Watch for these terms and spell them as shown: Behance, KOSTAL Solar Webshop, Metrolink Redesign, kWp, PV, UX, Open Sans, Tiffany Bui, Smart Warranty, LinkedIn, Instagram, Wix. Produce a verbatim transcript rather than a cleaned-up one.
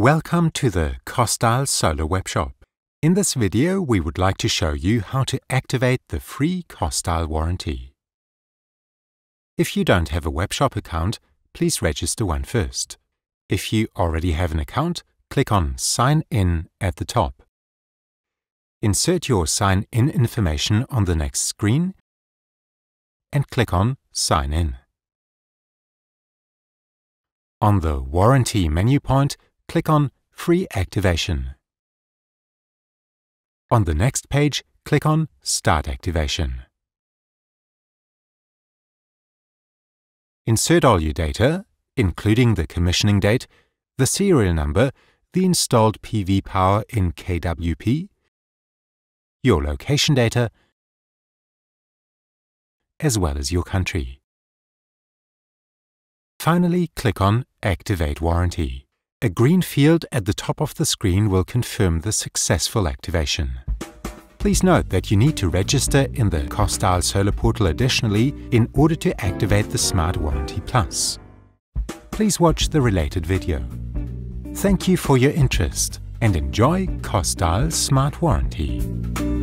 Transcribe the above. Welcome to the KOSTAL Solar Webshop. In this video, we would like to show you how to activate the free KOSTAL warranty. If you don't have a webshop account, please register one first. If you already have an account, click on Sign In at the top. Insert your Sign In information on the next screen and click on Sign In. On the Warranty menu point, click on Free Activation. On the next page, click on Start Activation. Insert all your data, including the commissioning date, the serial number, the installed P V power in K W P, your location data, as well as your country. Finally, click on Activate Warranty. A green field at the top of the screen will confirm the successful activation. Please note that you need to register in the KOSTAL Solar Portal additionally in order to activate the Smart Warranty Plus. Please watch the related video. Thank you for your interest and enjoy KOSTAL Smart Warranty.